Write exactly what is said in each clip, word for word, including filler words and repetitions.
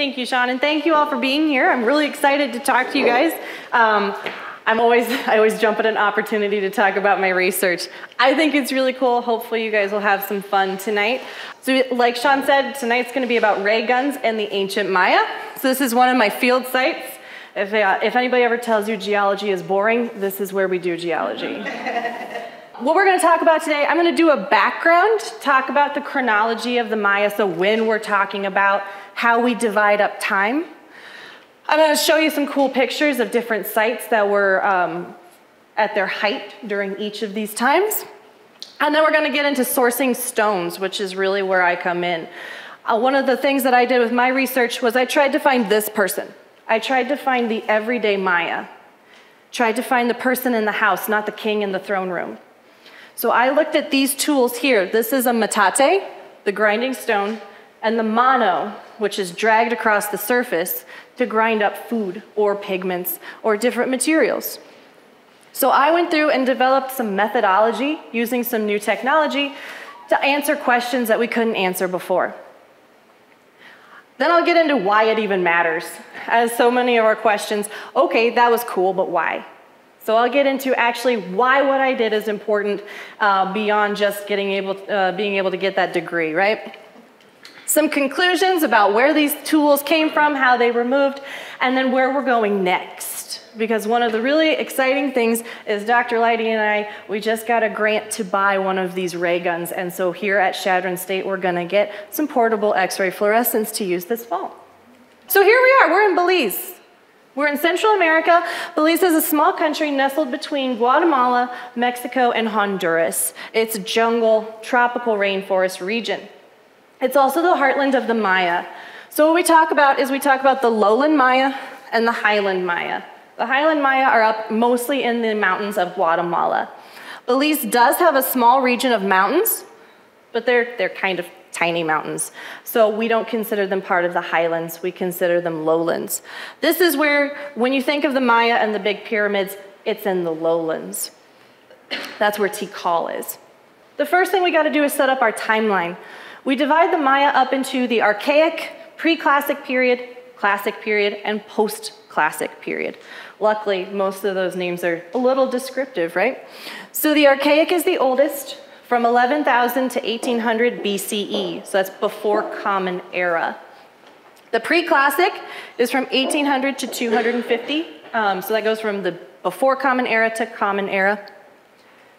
Thank you, Sean, and thank you all for being here. I'm really excited to talk to you guys. Um, I'm always, I always jump at an opportunity to talk about my research. I think it's really cool. Hopefully you guys will have some fun tonight. So like Sean said, tonight's gonna be about ray guns and the ancient Maya. So this is one of my field sites. If, uh, if anybody ever tells you geology is boring, this is where we do geology. What we're gonna talk about today, I'm gonna do a background, talk about the chronology of the Maya, so when we're talking about how we divide up time. I'm gonna show you some cool pictures of different sites that were um, at their height during each of these times. And then we're gonna get into sourcing stones, which is really where I come in. Uh, one of the things that I did with my research was I tried to find this person. I tried to find the everyday Maya. Tried to find the person in the house, not the king in the throne room. So I looked at these tools here. This is a metate, the grinding stone, and the mano, which is dragged across the surface to grind up food or pigments or different materials. So I went through and developed some methodology using some new technology to answer questions that we couldn't answer before. Then I'll get into why it even matters. As so many of our questions, okay, that was cool, but why? So I'll get into actually why what I did is important uh, beyond just getting able, uh, being able to get that degree, right? Some conclusions about where these tools came from, how they were moved, and then where we're going next. Because one of the really exciting things is Doctor Leidy and I, we just got a grant to buy one of these ray guns. And so here at Shadron State, we're gonna get some portable X-ray fluorescence to use this fall. So here we are, we're in Belize. We're in Central America. Belize is a small country nestled between Guatemala, Mexico, and Honduras. It's a jungle, tropical rainforest region. It's also the heartland of the Maya. So what we talk about is we talk about the lowland Maya and the highland Maya. The highland Maya are up mostly in the mountains of Guatemala. Belize does have a small region of mountains, but they're, they're kind of tiny mountains. So we don't consider them part of the highlands, we consider them lowlands. This is where, when you think of the Maya and the big pyramids, it's in the lowlands. That's where Tikal is. The first thing we gotta do is set up our timeline. We divide the Maya up into the Archaic, Pre-Classic period, Classic period, and Post-Classic period. Luckily, most of those names are a little descriptive, right? So the Archaic is the oldest, from eleven thousand to eighteen hundred B C E, so that's before Common Era. The Pre-Classic is from eighteen hundred to two hundred fifty, um, so that goes from the before Common Era to Common Era.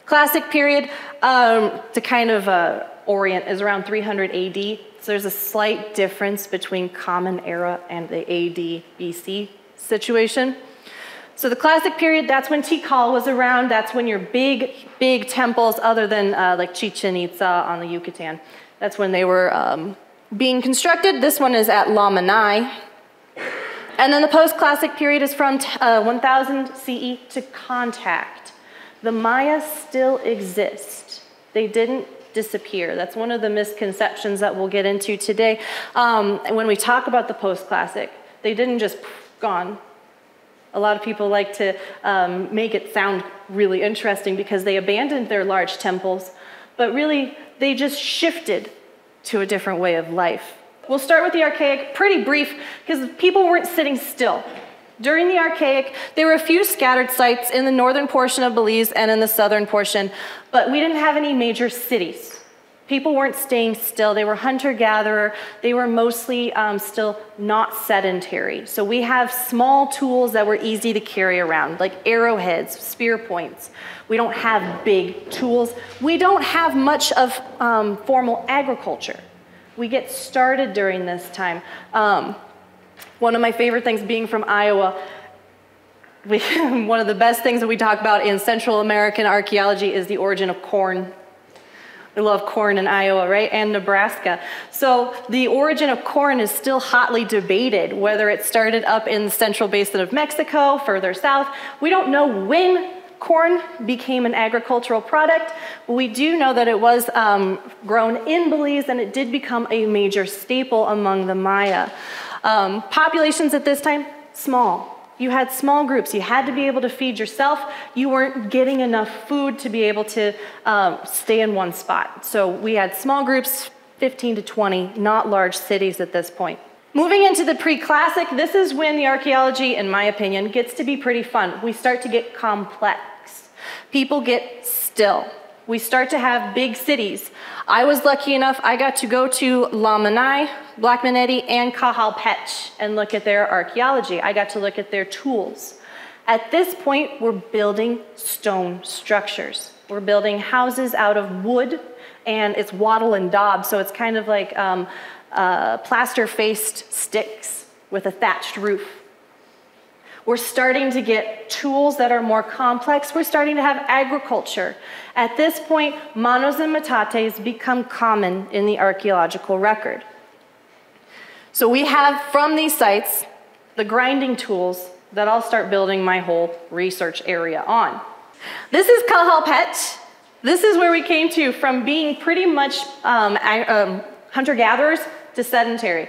Classic period, um, to kind of uh, orient, is around three hundred A D, so there's a slight difference between Common Era and the A D B C situation. So the Classic period, that's when Tikal was around, that's when your big, big temples, other than uh, like Chichen Itza on the Yucatan, that's when they were um, being constructed. This one is at Lamanai. And then the Post-Classic period is from uh, one thousand C E to contact. The Maya still exist. They didn't disappear. That's one of the misconceptions that we'll get into today. Um, when we talk about the Post-Classic, they didn't just gone. A lot of people like to um, make it sound really interesting because they abandoned their large temples, but really they just shifted to a different way of life. We'll start with the Archaic, pretty brief, because people weren't sitting still. During the Archaic, there were a few scattered sites in the northern portion of Belize and in the southern portion, but we didn't have any major cities. People weren't staying still. They were hunter-gatherer. They were mostly um, still not sedentary. So we have small tools that were easy to carry around, like arrowheads, spear points. We don't have big tools. We don't have much of um, formal agriculture. We get started during this time. Um, one of my favorite things, being from Iowa, we, one of the best things that we talk about in Central American archaeology is the origin of corn. We love corn in Iowa, right, and Nebraska. So the origin of corn is still hotly debated, whether it started up in the central basin of Mexico, further south. We don't know when corn became an agricultural product, but we do know that it was um, grown in Belize, and it did become a major staple among the Maya. Um, populations at this time, small. You had small groups. You had to be able to feed yourself. You weren't getting enough food to be able to um, stay in one spot. So we had small groups, fifteen to twenty, not large cities at this point. Moving into the pre-classic, this is when the archaeology, in my opinion, gets to be pretty fun. We start to get complex. People get still. We start to have big cities. I was lucky enough, I got to go to Lamanai, Blackmaneti, and Cahal Pech and look at their archaeology. I got to look at their tools. At this point, we're building stone structures. We're building houses out of wood, and it's wattle and daub, so it's kind of like um, Uh, plaster-faced sticks with a thatched roof. We're starting to get tools that are more complex. We're starting to have agriculture. At this point, manos and metates become common in the archaeological record. So we have, from these sites, the grinding tools that I'll start building my whole research area on. This is Cahal Pech. This is where we came to from being pretty much um, um, hunter-gatherers to sedentary.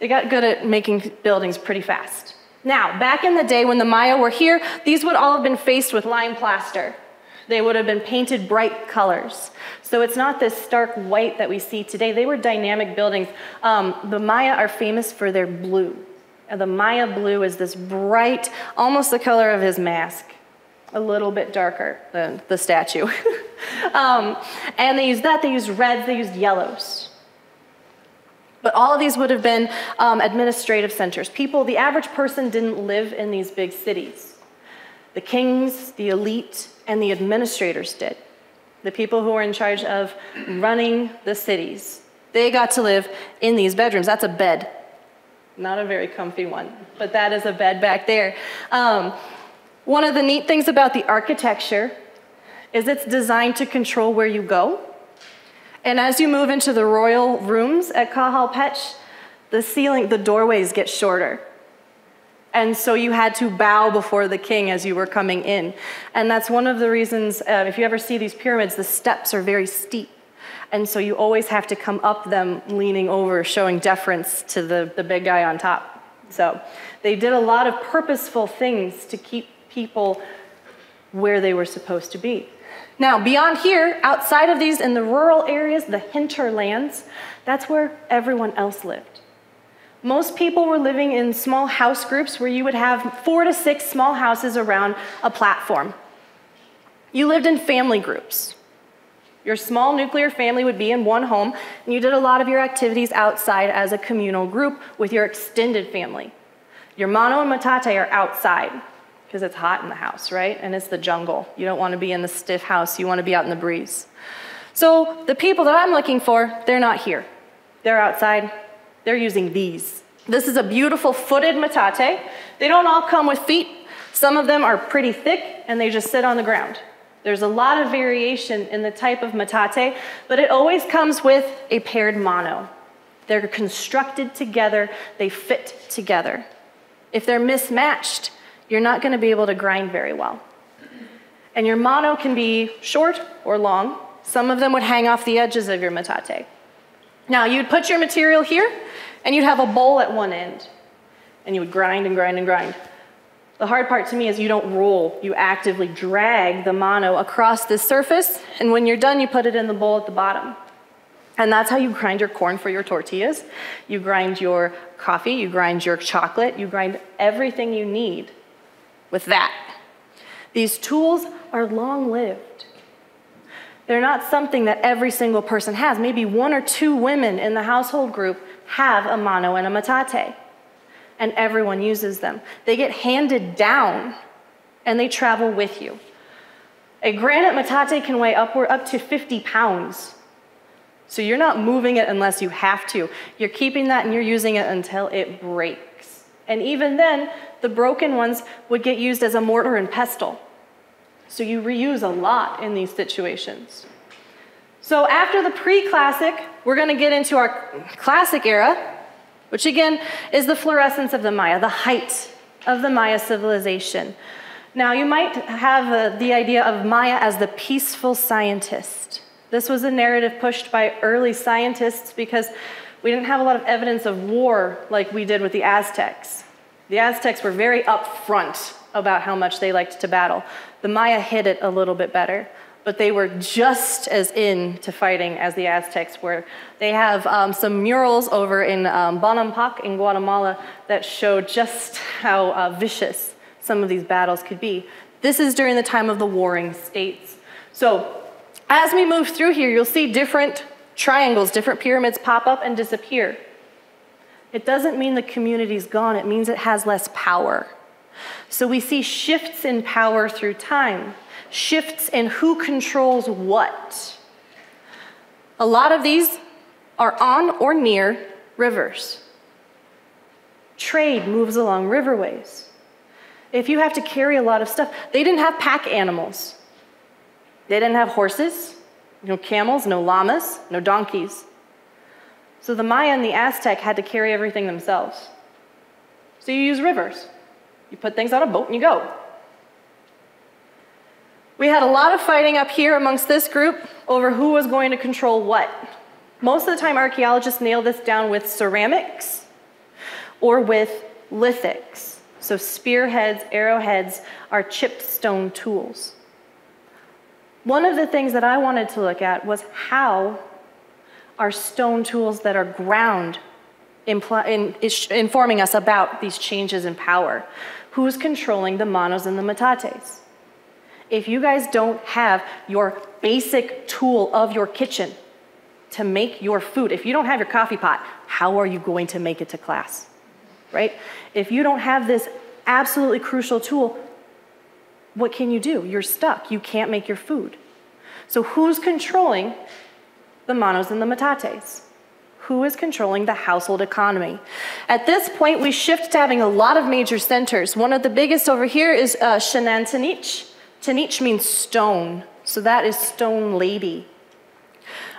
They got good at making buildings pretty fast. Now, back in the day when the Maya were here, these would all have been faced with lime plaster. They would have been painted bright colors. So it's not this stark white that we see today. They were dynamic buildings. Um, the Maya are famous for their blue. And the Maya blue is this bright, almost the color of his mask, a little bit darker than the statue. um, and they used that, they used reds, they used yellows. But all of these would have been um, administrative centers. People, the average person didn't live in these big cities. The kings, the elite, and the administrators did. The people who were in charge of running the cities, they got to live in these bedrooms. That's a bed. Not a very comfy one, but that is a bed back there. Um, one of the neat things about the architecture is it's designed to control where you go. And as you move into the royal rooms at Cahal Pech, the ceiling, the doorways get shorter. And so you had to bow before the king as you were coming in. And that's one of the reasons, uh, if you ever see these pyramids, the steps are very steep. And so you always have to come up them leaning over, showing deference to the, the big guy on top. So they did a lot of purposeful things to keep people where they were supposed to be. Now, beyond here, outside of these, in the rural areas, the hinterlands, that's where everyone else lived. Most people were living in small house groups where you would have four to six small houses around a platform. You lived in family groups. Your small nuclear family would be in one home, and you did a lot of your activities outside as a communal group with your extended family. Your mano and metate are outside, because it's hot in the house, right? And it's the jungle. You don't want to be in the stiff house. You want to be out in the breeze. So the people that I'm looking for, they're not here. They're outside. They're using these. This is a beautiful footed metate. They don't all come with feet. Some of them are pretty thick, and they just sit on the ground. There's a lot of variation in the type of metate, but it always comes with a paired mano. They're constructed together. They fit together. If they're mismatched, you're not going to be able to grind very well. And your mano can be short or long. Some of them would hang off the edges of your metate. Now, you'd put your material here, and you'd have a bowl at one end. And you would grind and grind and grind. The hard part to me is you don't roll. You actively drag the mano across this surface. And when you're done, you put it in the bowl at the bottom. And that's how you grind your corn for your tortillas. You grind your coffee. You grind your chocolate. You grind everything you need with that. These tools are long-lived. They're not something that every single person has. Maybe one or two women in the household group have a mano and a metate, and everyone uses them. They get handed down, and they travel with you. A granite metate can weigh upward up to fifty pounds, so you're not moving it unless you have to. You're keeping that, and you're using it until it breaks. And even then, the broken ones would get used as a mortar and pestle. So you reuse a lot in these situations. So after the pre-classic, we're going to get into our classic era, which again is the florescence of the Maya, the height of the Maya civilization. Now you might have uh, the idea of Maya as the peaceful scientist. This was a narrative pushed by early scientists because we didn't have a lot of evidence of war like we did with the Aztecs. The Aztecs were very upfront about how much they liked to battle. The Maya hid it a little bit better, but they were just as into fighting as the Aztecs were. They have um, some murals over in um, Bonampak in Guatemala that show just how uh, vicious some of these battles could be. This is during the time of the Warring States. So as we move through here, you'll see different triangles, different pyramids pop up and disappear. It doesn't mean the community's gone, it means it has less power. So we see shifts in power through time, shifts in who controls what. A lot of these are on or near rivers. Trade moves along riverways. If you have to carry a lot of stuff, they didn't have pack animals. They didn't have horses, no camels, no llamas, no donkeys. So the Maya and the Aztec had to carry everything themselves. So you use rivers. You put things on a boat and you go. We had a lot of fighting up here amongst this group over who was going to control what. Most of the time, archaeologists nail this down with ceramics or with lithics. So spearheads, arrowheads are chipped stone tools. One of the things that I wanted to look at was how are stone tools that are ground in, informing us about these changes in power. Who's controlling the manos and the metates? If you guys don't have your basic tool of your kitchen to make your food, if you don't have your coffee pot, how are you going to make it to class, right? If you don't have this absolutely crucial tool, what can you do? You're stuck. You can't make your food. So who's controlling the manos and the metates? Who is controlling the household economy? At this point, we shift to having a lot of major centers. One of the biggest over here is uh, Shenantanich. Tanich means stone, so that is Stone Lady.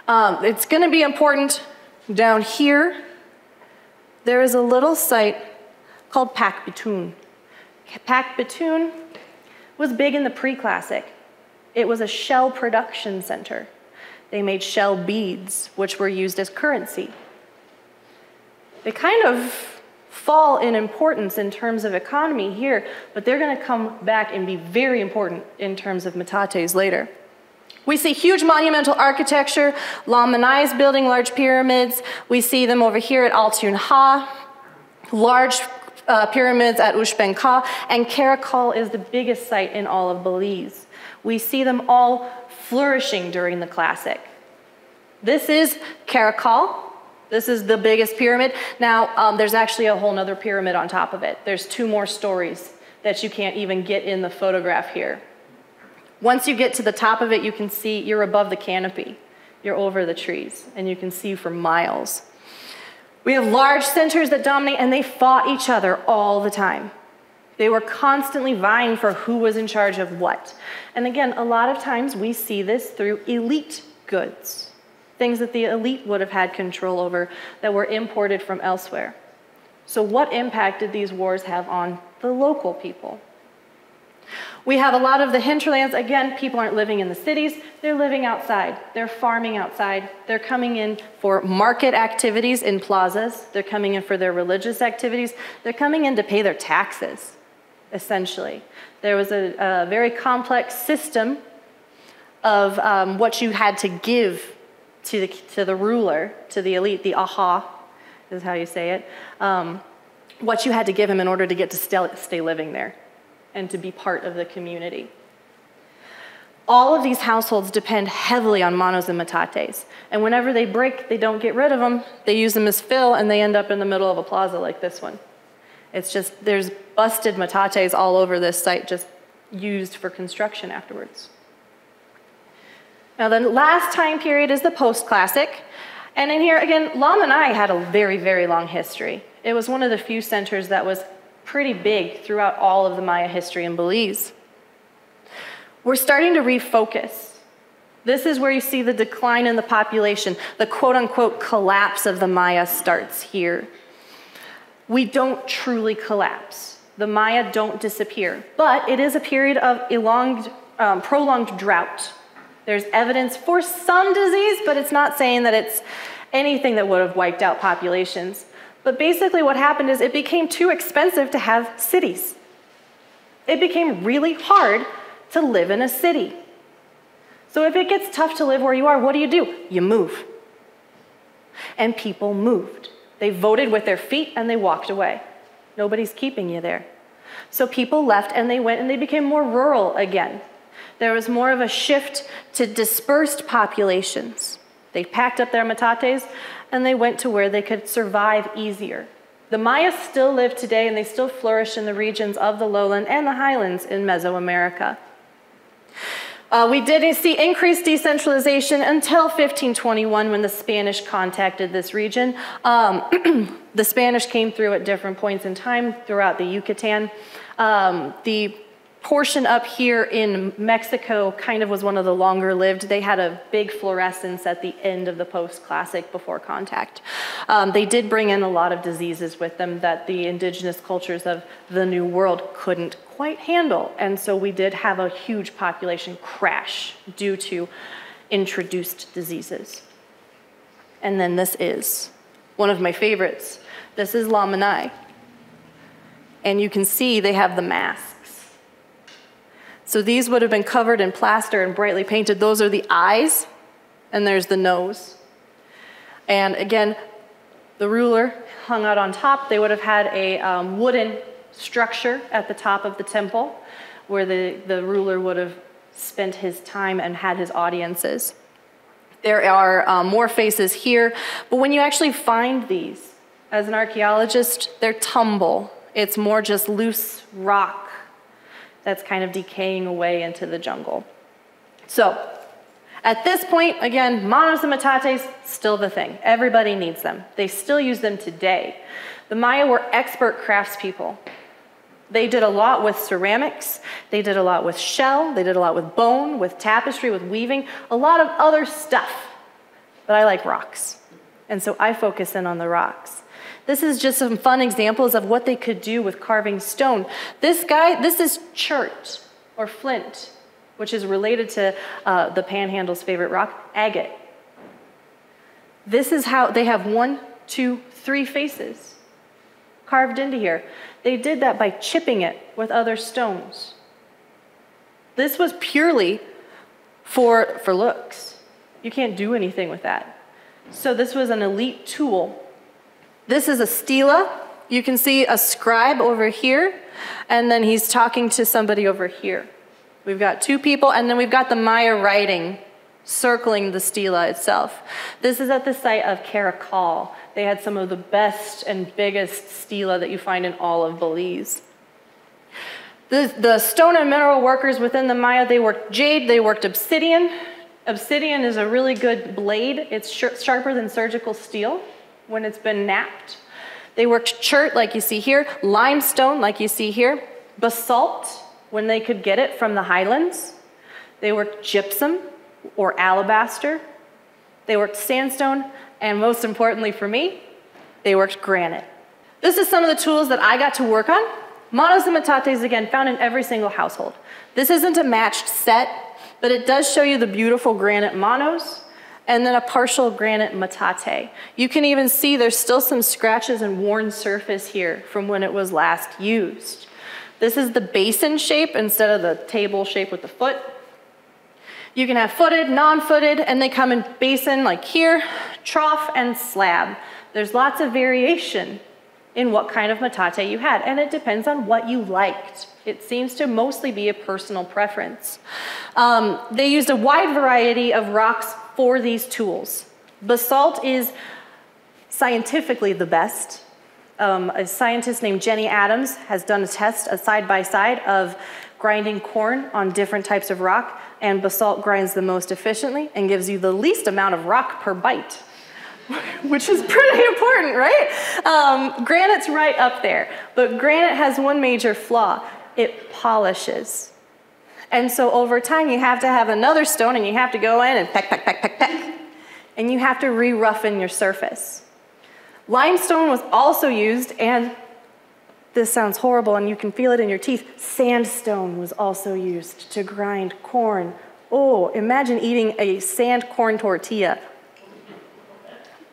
Um, it's going to be important down here. There is a little site called Pacbitun. Pacbitun was big in the pre-classic. It was a shell production center. They made shell beads, which were used as currency. They kind of fall in importance in terms of economy here, but they're going to come back and be very important in terms of metates later. We see huge monumental architecture, Lamanai is building large pyramids. We see them over here at Altunha, large uh, pyramids at Uxbenka, and Caracol is the biggest site in all of Belize. We see them all flourishing during the classic. This is Caracol. This is the biggest pyramid. Now, um, there's actually a whole nother pyramid on top of it. There's two more stories that you can't even get in the photograph here. Once you get to the top of it, you can see you're above the canopy. You're over the trees, and you can see for miles. We have large centers that dominate, and they fought each other all the time. They were constantly vying for who was in charge of what. And again, a lot of times we see this through elite goods, things that the elite would have had control over that were imported from elsewhere. So what impact did these wars have on the local people? We have a lot of the hinterlands. Again, people aren't living in the cities. They're living outside. They're farming outside. They're coming in for market activities in plazas. They're coming in for their religious activities. They're coming in to pay their taxes. Essentially, there was a, a very complex system of um, what you had to give to the, to the ruler, to the elite, the aha is how you say it, um, what you had to give him in order to get to stay, stay living there and to be part of the community. All of these households depend heavily on manos and metates, and whenever they break, they don't get rid of them, they use them as fill, and they end up in the middle of a plaza like this one. It's just, there's busted metates all over this site, just used for construction afterwards. Now, the last time period is the post-classic. And in here, again, Lamanai had a very, very long history. It was one of the few centers that was pretty big throughout all of the Maya history in Belize. We're starting to refocus. This is where you see the decline in the population. The quote-unquote collapse of the Maya starts here. We don't truly collapse. The Maya don't disappear, but it is a period of elonged, um, prolonged drought. There's evidence for some disease, but it's not saying that it's anything that would have wiped out populations. But basically what happened is it became too expensive to have cities. It became really hard to live in a city. So if it gets tough to live where you are, what do you do? You move. And people moved. They voted with their feet and they walked away. Nobody's keeping you there. So people left and they went and they became more rural again. There was more of a shift to dispersed populations. They packed up their metates and they went to where they could survive easier. The Mayas still live today and they still flourish in the regions of the lowland and the highlands in Mesoamerica. Uh, we did see increased decentralization until fifteen twenty-one when the Spanish contacted this region. Um, the Spanish came through at different points in time throughout the Yucatan. Um, the portion up here in Mexico kind of was one of the longer lived. They had a big fluorescence at the end of the post-classic before contact. Um, they did bring in a lot of diseases with them that the indigenous cultures of the New World couldn't quite handle. And so we did have a huge population crash due to introduced diseases. And then this is one of my favorites. This is Lamanai. And you can see they have the mask. So these would have been covered in plaster and brightly painted. Those are the eyes, and there's the nose. And again, the ruler hung out on top. They would have had a um, wooden structure at the top of the temple where the, the ruler would have spent his time and had his audiences. There are um, more faces here, but when you actually find these, as an archaeologist, they're tumble. It's more just loose rock that's kind of decaying away into the jungle. So at this point, again, manos and metates, still the thing. Everybody needs them. They still use them today. The Maya were expert craftspeople. They did a lot with ceramics. They did a lot with shell. They did a lot with bone, with tapestry, with weaving, a lot of other stuff. But I like rocks. And so I focus in on the rocks. This is just some fun examples of what they could do with carving stone. This guy, this is chert, or flint, which is related to uh, the Panhandle's favorite rock, agate. This is how they have one, two, three faces carved into here. They did that by chipping it with other stones. This was purely for, for looks. You can't do anything with that. So this was an elite tool. This is a stela. You can see a scribe over here, and then he's talking to somebody over here. We've got two people, and then we've got the Maya writing circling the stela itself. This is at the site of Caracol. They had some of the best and biggest stela that you find in all of Belize. The, the stone and mineral workers within the Maya, they worked jade, they worked obsidian. Obsidian is a really good blade. It's sh- sharper than surgical steel when it's been napped. They worked chert, like you see here, limestone, like you see here, basalt, when they could get it from the highlands. They worked gypsum or alabaster. They worked sandstone, and most importantly for me, they worked granite. This is some of the tools that I got to work on. Manos and metates, again, found in every single household. This isn't a matched set, but it does show you the beautiful granite manos, and then a partial granite metate. You can even see there's still some scratches and worn surface here from when it was last used. This is the basin shape instead of the table shape with the foot. You can have footed, non-footed, and they come in basin like here, trough, and slab. There's lots of variation in what kind of metate you had, and it depends on what you liked. It seems to mostly be a personal preference. Um, they used a wide variety of rocks for these tools. Basalt is scientifically the best. Um, a scientist named Jenny Adams has done a test, a side-by-side, of grinding corn on different types of rock, and basalt grinds the most efficiently and gives you the least amount of rock per bite, which is pretty important, right? Um, granite's right up there, but granite has one major flaw. It polishes. And so over time, you have to have another stone, and you have to go in and peck, peck, peck, peck, peck. And you have to re-roughen your surface. Limestone was also used, and this sounds horrible, and you can feel it in your teeth. Sandstone was also used to grind corn. Oh, imagine eating a sand corn tortilla.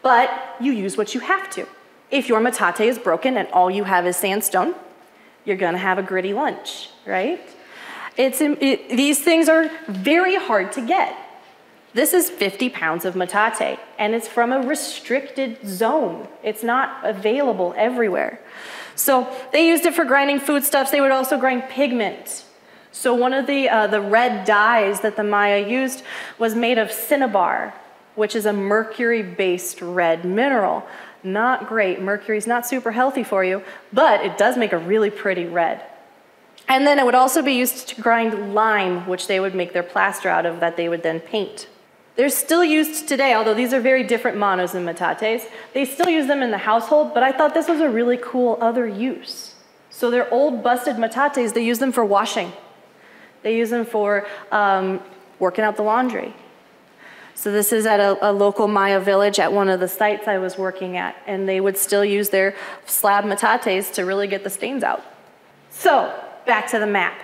But you use what you have to. If your metate is broken and all you have is sandstone, you're going to have a gritty lunch, right? It's, it, these things are very hard to get. This is fifty pounds of metate, and it's from a restricted zone. It's not available everywhere. So they used it for grinding foodstuffs. They would also grind pigment. So one of the, uh, the red dyes that the Maya used was made of cinnabar, which is a mercury-based red mineral. Not great. Mercury's not super healthy for you, but it does make a really pretty red. And then it would also be used to grind lime, which they would make their plaster out of that they would then paint. They're still used today, although these are very different manos and metates. They still use them in the household, but I thought this was a really cool other use. So they're old busted metates, they use them for washing. They use them for um, working out the laundry. So this is at a, a local Maya village at one of the sites I was working at, and they would still use their slab metates to really get the stains out. So back to the map.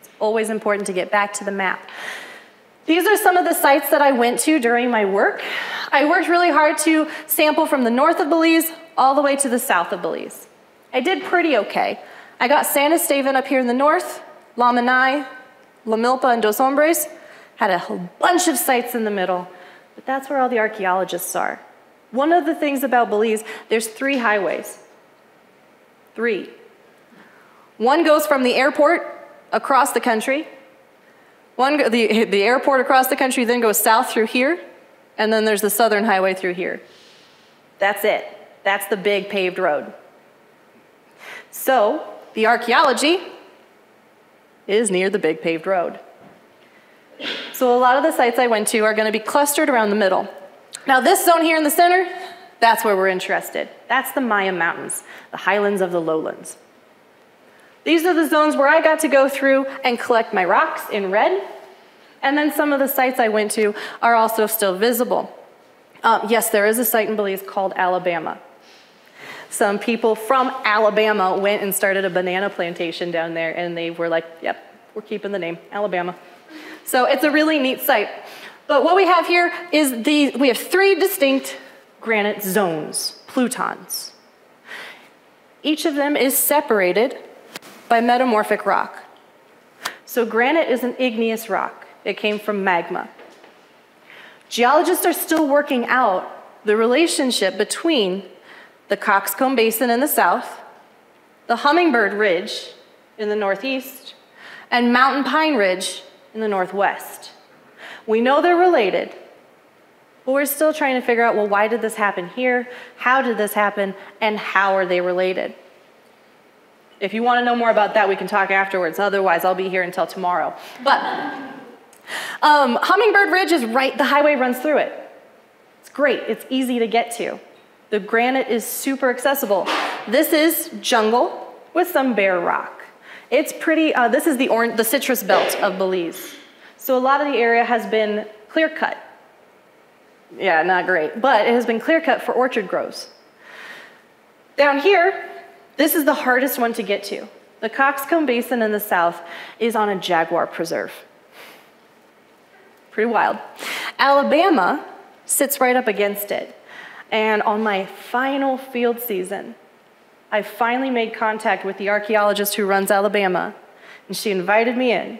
It's always important to get back to the map. These are some of the sites that I went to during my work. I worked really hard to sample from the north of Belize all the way to the south of Belize. I did pretty okay. I got San Estevan up here in the north, Lamanai, La Milpa, and Dos Hombres. Had a whole bunch of sites in the middle, but that's where all the archaeologists are. One of the things about Belize, there's three highways. Three. One goes from the airport across the country. One, the, the airport across the country then goes south through here, and then there's the southern highway through here. That's it. That's the big paved road. So the archaeology is near the big paved road. So a lot of the sites I went to are going to be clustered around the middle. Now this zone here in the center, that's where we're interested. That's the Maya Mountains, the highlands of the lowlands. These are the zones where I got to go through and collect my rocks in red. And then some of the sites I went to are also still visible. Um, yes, there is a site in Belize called Alabama. Some people from Alabama went and started a banana plantation down there, and they were like, yep, we're keeping the name, Alabama. So it's a really neat site. But what we have here is the, we have three distinct granite zones, plutons. Each of them is separated by metamorphic rock. So granite is an igneous rock. It came from magma. Geologists are still working out the relationship between the Coxcomb Basin in the south, the Hummingbird Ridge in the northeast, and Mountain Pine Ridge in the northwest. We know they're related, but we're still trying to figure out, well, why did this happen here? How did this happen? And how are they related? If you want to know more about that, we can talk afterwards. Otherwise, I'll be here until tomorrow. But um, Hummingbird Ridge is right, the highway runs through it. It's great, it's easy to get to. The granite is super accessible. This is jungle with some bare rock. It's pretty, uh, this is the, orange, the citrus belt of Belize. So a lot of the area has been clear cut. Yeah, not great, but it has been clear cut for orchard groves. Down here, this is the hardest one to get to. The Coxcomb Basin in the south is on a jaguar preserve. Pretty wild. Alabama sits right up against it. And on my final field season, I finally made contact with the archaeologist who runs Alabama, and she invited me in,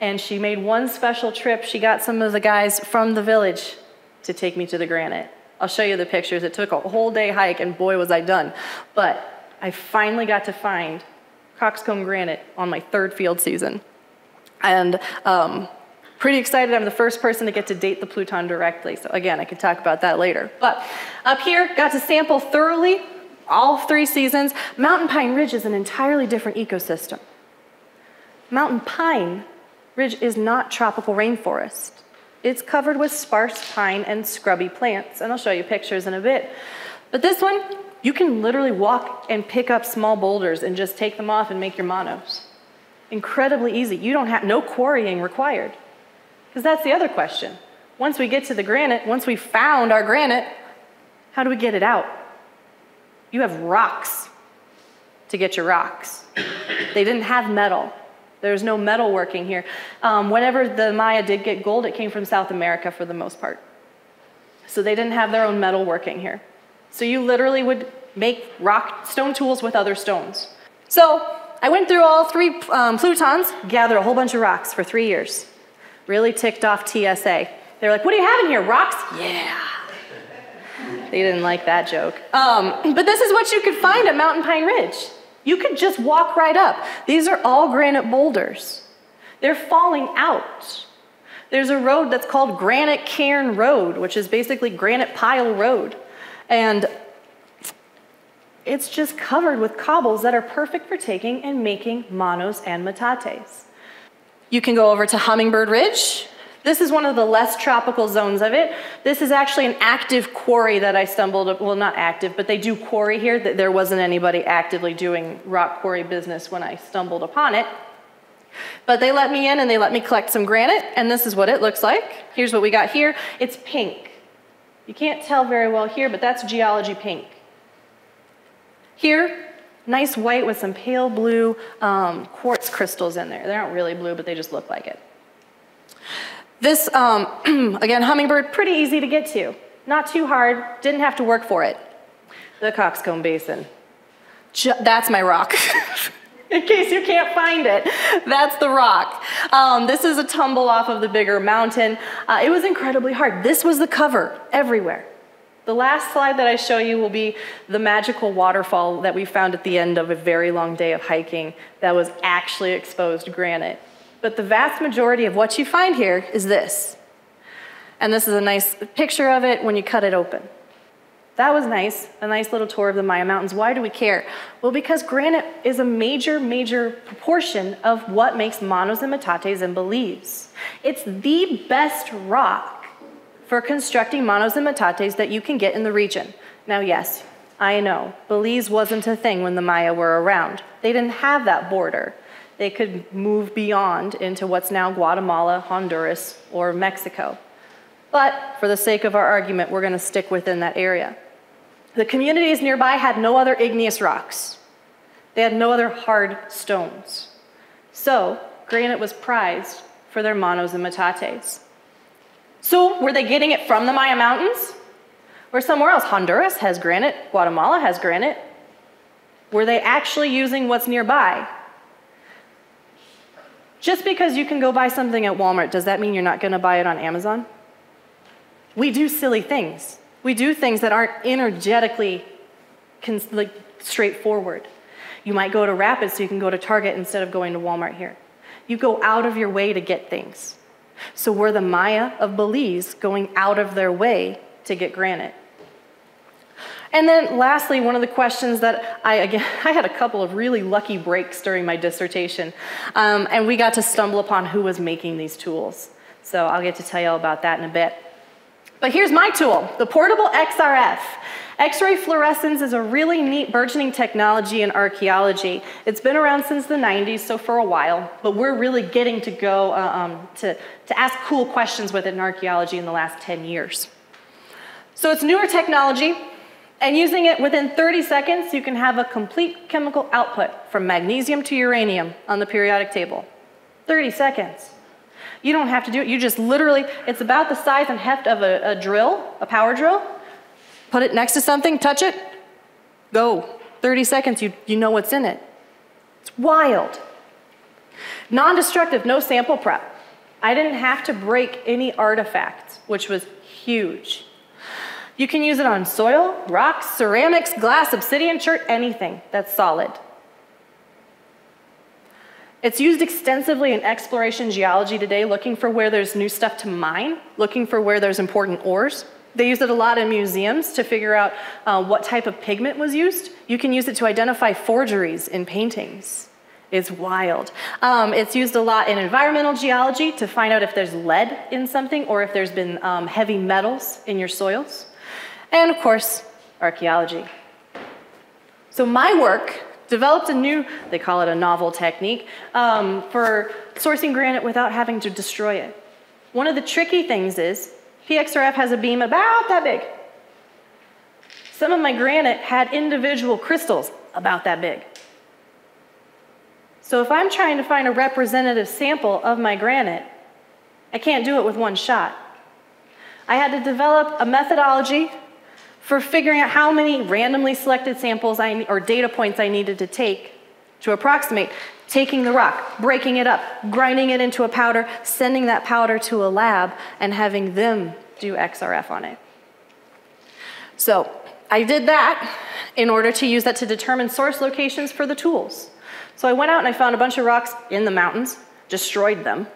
and she made one special trip. She got some of the guys from the village to take me to the granite. I'll show you the pictures. It took a whole day hike, and boy, was I done. But I finally got to find Coxcomb granite on my third field season. And um, pretty excited. I'm the first person to get to date the Pluton directly. So again, I could talk about that later. But up here, got to sample thoroughly all three seasons. Mountain Pine Ridge is an entirely different ecosystem. Mountain Pine Ridge is not tropical rainforest. It's covered with sparse pine and scrubby plants, and I'll show you pictures in a bit. But this one, you can literally walk and pick up small boulders and just take them off and make your manos. Incredibly easy. You don't have, no quarrying required. Because that's the other question. Once we get to the granite, once we found our granite, how do we get it out? You have rocks to get your rocks. They didn't have metal. There's no metal working here. Um, whenever the Maya did get gold, it came from South America for the most part. So they didn't have their own metal working here. So you literally would make rock stone tools with other stones. So I went through all three um, plutons, gathered a whole bunch of rocks for three years. Really ticked off T S A. They were like, what do you have in here, rocks? Yeah. They didn't like that joke. Um, but this is what you could find at Mountain Pine Ridge. You could just walk right up. These are all granite boulders. They're falling out. There's a road that's called Granite Cairn Road, which is basically Granite Pile Road. And it's just covered with cobbles that are perfect for taking and making manos and metates. You can go over to Hummingbird Ridge. This is one of the less tropical zones of it. This is actually an active quarry that I stumbled upon. Well, not active, but they do quarry here. There wasn't anybody actively doing rock quarry business when I stumbled upon it. But they let me in and they let me collect some granite, and this is what it looks like. Here's what we got here. It's pink. You can't tell very well here, but that's geology pink. Here, nice white with some pale blue um, quartz crystals in there. They aren't really blue, but they just look like it. This, um, again, Hummingbird, pretty easy to get to. Not too hard, didn't have to work for it. The Coxcomb Basin. Ju- that's my rock. In case you can't find it, that's the rock. Um, this is a tumble off of the bigger mountain. Uh, it was incredibly hard. This was the cover everywhere. The last slide that I show you will be the magical waterfall that we found at the end of a very long day of hiking that was actually exposed granite. But the vast majority of what you find here is this. And this is a nice picture of it when you cut it open. That was nice, a nice little tour of the Maya Mountains. Why do we care? Well, because granite is a major, major proportion of what makes manos and metates in Belize. It's the best rock for constructing manos and metates that you can get in the region. Now, yes, I know, Belize wasn't a thing when the Maya were around. They didn't have that border. They could move beyond into what's now Guatemala, Honduras, or Mexico. But for the sake of our argument, we're going to stick within that area. The communities nearby had no other igneous rocks. They had no other hard stones. So granite was prized for their manos and metates. So were they getting it from the Maya Mountains? Or somewhere else? Honduras has granite, Guatemala has granite. Were they actually using what's nearby? Just because you can go buy something at Walmart, does that mean you're not going to buy it on Amazon? We do silly things. We do things that aren't energetically like, straightforward. You might go to Rapids so you can go to Target instead of going to Walmart here. You go out of your way to get things. So were the Maya of Belize going out of their way to get granite? And then lastly, one of the questions that I, again, I had a couple of really lucky breaks during my dissertation, um, and we got to stumble upon who was making these tools. So I'll get to tell you all about that in a bit. But here's my tool, the portable X R F. X-ray fluorescence is a really neat burgeoning technology in archaeology. It's been around since the nineties, so for a while, but we're really getting to go um, to, to ask cool questions with it in archaeology in the last ten years. So it's newer technology, and using it within thirty seconds, you can have a complete chemical output from magnesium to uranium on the periodic table. thirty seconds. You don't have to do it, you just literally, it's about the size and heft of a, a drill, a power drill. Put it next to something, touch it, go. thirty seconds, you, you know what's in it. It's wild. Non-destructive, no sample prep. I didn't have to break any artifacts, which was huge. You can use it on soil, rocks, ceramics, glass, obsidian, chert, anything that's solid. It's used extensively in exploration geology today, looking for where there's new stuff to mine, looking for where there's important ores. They use it a lot in museums to figure out uh, what type of pigment was used. You can use it to identify forgeries in paintings. It's wild. Um, it's used a lot in environmental geology to find out if there's lead in something or if there's been um, heavy metals in your soils. And of course, archaeology. So my work developed a new, they call it a novel technique, um, for sourcing granite without having to destroy it. One of the tricky things is P X R F has a beam about that big. Some of my granite had individual crystals about that big. So if I'm trying to find a representative sample of my granite, I can't do it with one shot. I had to develop a methodology for figuring out how many randomly selected samples I, or data points I needed to take to approximate taking the rock, breaking it up, grinding it into a powder, sending that powder to a lab, and having them do X R F on it. So I did that in order to use that to determine source locations for the tools. So I went out and I found a bunch of rocks in the mountains, destroyed them,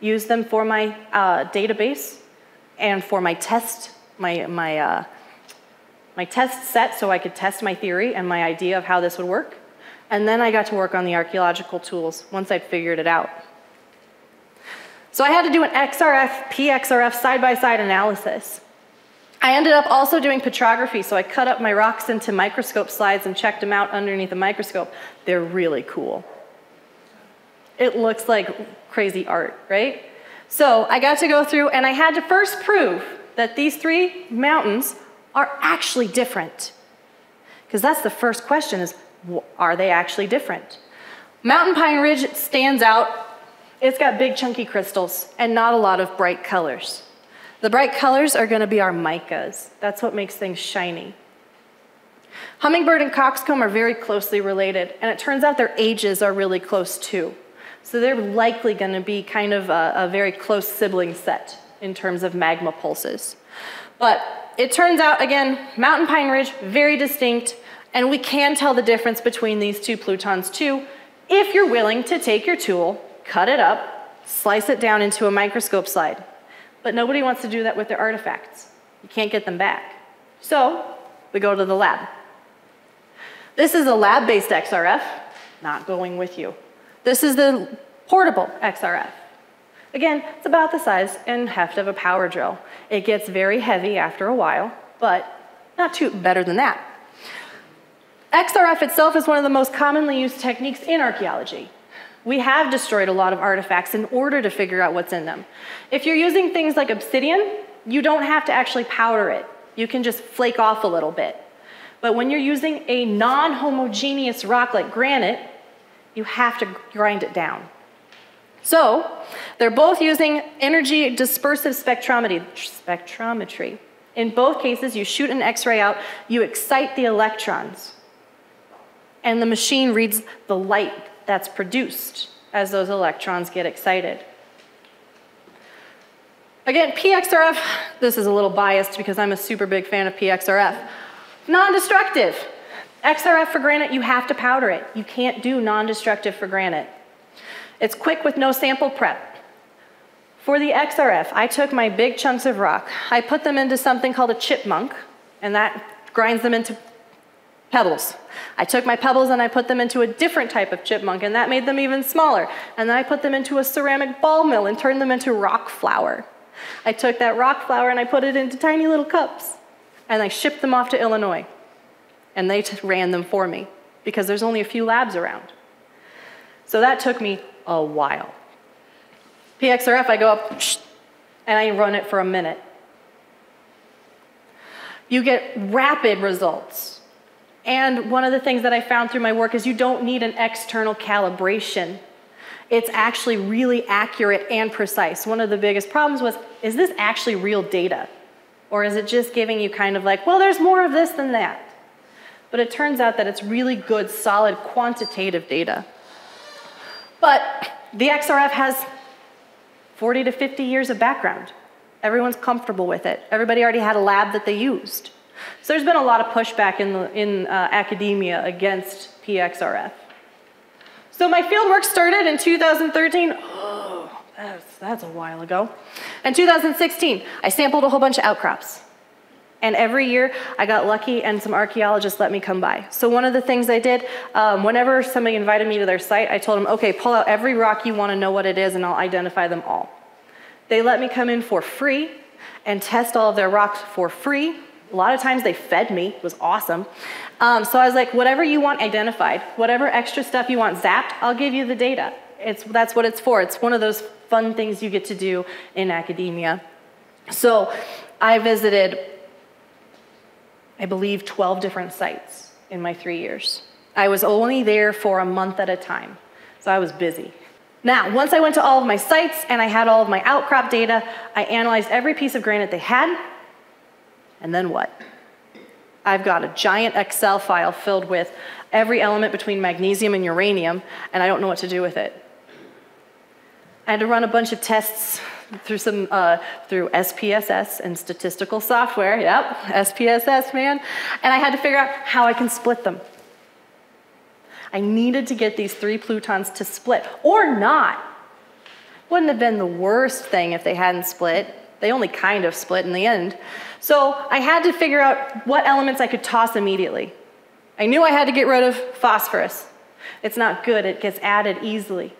used them for my uh, database and for my test, my, my, uh, my test set, so I could test my theory and my idea of how this would work. And then I got to work on the archaeological tools once I'd figured it out. So I had to do an X R F, P X R F side-by-side analysis. I ended up also doing petrography, so I cut up my rocks into microscope slides and checked them out underneath a microscope. They're really cool. It looks like crazy art, right? So I got to go through and I had to first prove that these three mountains are actually different. Because that's the first question is, are they actually different? Mountain Pine Ridge stands out. It's got big chunky crystals and not a lot of bright colors. The bright colors are going to be our micas. That's what makes things shiny. Hummingbird and Coxcomb are very closely related, and it turns out their ages are really close too. So they're likely going to be kind of a, a very close sibling set in terms of magma pulses. But it turns out, again, Mountain Pine Ridge, very distinct, and we can tell the difference between these two plutons too, if you're willing to take your tool, cut it up, slice it down into a microscope slide. But nobody wants to do that with their artifacts. You can't get them back. So we go to the lab. This is a lab-based X R F, not going with you. This is the portable X R F. Again, it's about the size and heft of a power drill. It gets very heavy after a while, but not too better than that. X R F itself is one of the most commonly used techniques in archaeology. We have destroyed a lot of artifacts in order to figure out what's in them. If you're using things like obsidian, you don't have to actually powder it. You can just flake off a little bit. But when you're using a non-homogeneous rock like granite, you have to grind it down. So they're both using energy dispersive spectrometry. spectrometry. In both cases, you shoot an X-ray out, you excite the electrons, and the machine reads the light that's produced as those electrons get excited. Again, P X R F, this is a little biased because I'm a super big fan of P X R F. Non-destructive. X R F for granite, you have to powder it. You can't do non-destructive for granite. It's quick with no sample prep. For the X R F, I took my big chunks of rock, I put them into something called a chipmunk, and that grinds them into pebbles. I took my pebbles and I put them into a different type of chipmunk, and that made them even smaller. And then I put them into a ceramic ball mill and turned them into rock flour. I took that rock flour and I put it into tiny little cups, and I shipped them off to Illinois. And they ran them for me because there's only a few labs around. So that took me a while. P X R F, I go up and I run it for a minute. You get rapid results. And one of the things that I found through my work is you don't need an external calibration. It's actually really accurate and precise. One of the biggest problems was, is this actually real data? Or is it just giving you kind of like, well, there's more of this than that? But it turns out that it's really good, solid, quantitative data. But the X R F has forty to fifty years of background. Everyone's comfortable with it. Everybody already had a lab that they used. So there's been a lot of pushback in, the, in uh, academia against P X R F. So my fieldwork started in two thousand thirteen. Oh, that's, that's a while ago. In two thousand sixteen, I sampled a whole bunch of outcrops. And every year, I got lucky and some archaeologists let me come by. So one of the things I did, um, whenever somebody invited me to their site, I told them, okay, pull out every rock you want to know what it is and I'll identify them all. They let me come in for free and test all of their rocks for free. A lot of times they fed me, it was awesome. Um, so I was like, whatever you want identified, whatever extra stuff you want zapped, I'll give you the data. It's, that's what it's for. It's one of those fun things you get to do in academia. So I visited, I believe, twelve different sites in my three years. I was only there for a month at a time, so I was busy. Now, once I went to all of my sites and I had all of my outcrop data, I analyzed every piece of granite they had. And then what? I've got a giant Excel file filled with every element between magnesium and uranium, and I don't know what to do with it. I had to run a bunch of tests through some uh, through S P S S and statistical software. Yep, S P S S, man. And I had to figure out how I can split them. I needed to get these three plutons to split, or not. Wouldn't have been the worst thing if they hadn't split. They only kind of split in the end. So I had to figure out what elements I could toss immediately. I knew I had to get rid of phosphorus. It's not good, it gets added easily.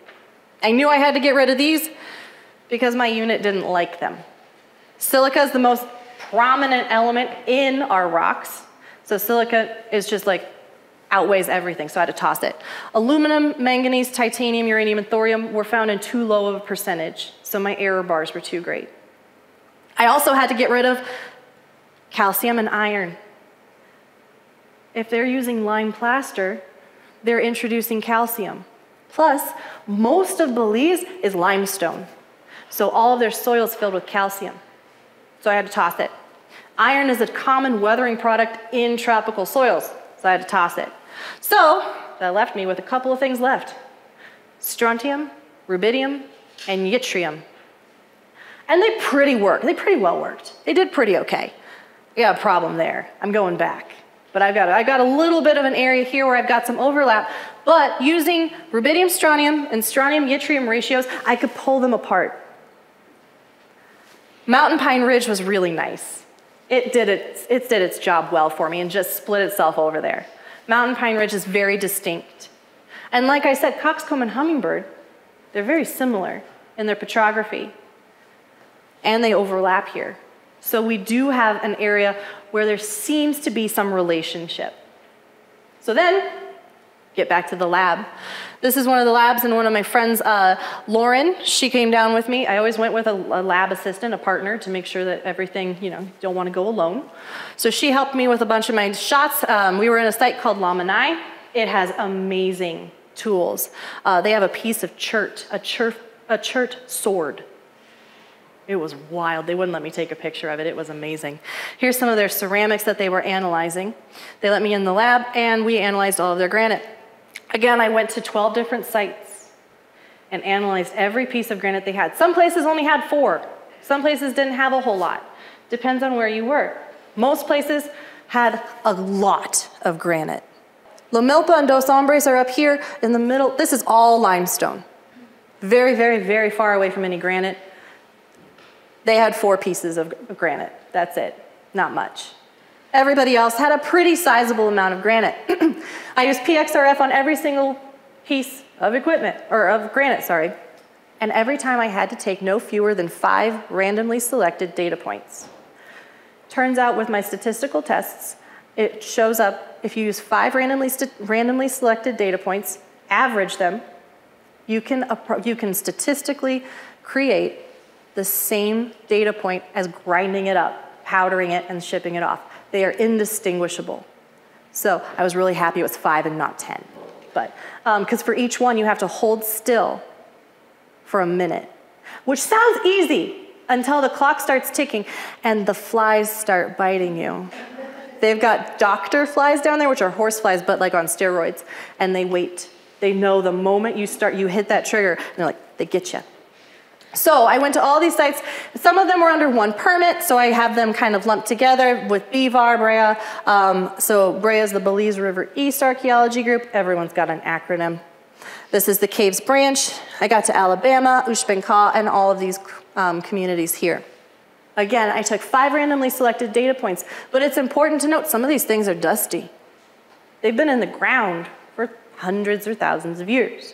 I knew I had to get rid of these because my unit didn't like them. Silica is the most prominent element in our rocks. So silica is just like outweighs everything, so I had to toss it. Aluminum, manganese, titanium, uranium, and thorium were found in too low of a percentage, so my error bars were too great. I also had to get rid of calcium and iron. If they're using lime plaster, they're introducing calcium. Plus, most of Belize is limestone, so all of their soil is filled with calcium, so I had to toss it. Iron is a common weathering product in tropical soils, so I had to toss it. So that left me with a couple of things left. Strontium, rubidium, and yttrium. And they pretty worked. They pretty well worked. They did pretty okay. I got a problem there. I'm going back. But I've got, I've got a little bit of an area here where I've got some overlap. But using rubidium, strontium, and strontium, yttrium ratios, I could pull them apart. Mountain Pine Ridge was really nice. It did its, it did its job well for me and just split itself over there. Mountain Pine Ridge is very distinct. And like I said, Coxcomb and Hummingbird, they're very similar in their petrography. And they overlap here. So we do have an area where there seems to be some relationship. So then, get back to the lab. This is one of the labs, and one of my friends, uh, Lauren, she came down with me. I always went with a, a lab assistant, a partner, to make sure that everything, you know, don't want to go alone. So she helped me with a bunch of my shots. Um, we were in a site called Lamanai. It has amazing tools. Uh, they have a piece of chert, a chert, a chert sword. It was wild. They wouldn't let me take a picture of it. It was amazing. Here's some of their ceramics that they were analyzing. They let me in the lab, and we analyzed all of their granite. Again, I went to twelve different sites and analyzed every piece of granite they had. Some places only had four. Some places didn't have a whole lot. Depends on where you were. Most places had a lot of granite. La Milpa and Dos Hombres are up here in the middle. This is all limestone. Very, very, very far away from any granite. They had four pieces of granite. That's it. Not much. Everybody else had a pretty sizable amount of granite. I used P X R F on every single piece of equipment, or of granite, sorry. And every time I had to take no fewer than five randomly selected data points. Turns out with my statistical tests, it shows up if you use five randomly, randomly selected data points, average them, you can, you can statistically create the same data point as grinding it up, powdering it, and shipping it off. They are indistinguishable. So I was really happy it was five and not ten. But, um, 'cause for each one, you have to hold still for a minute, which sounds easy until the clock starts ticking and the flies start biting you. They've got doctor flies down there, which are horse flies, but like on steroids, and they wait. They know the moment you start, you hit that trigger, and they're like, they get you. So I went to all these sites. Some of them were under one permit, so I have them kind of lumped together with B V A R, Brea. Um, so Brea is the Belize River East Archaeology Group. Everyone's got an acronym. This is the Caves Branch. I got to Alabama, Uxbenka, and all of these um, communities here. Again, I took five randomly selected data points, but it's important to note some of these things are dusty. They've been in the ground for hundreds or thousands of years.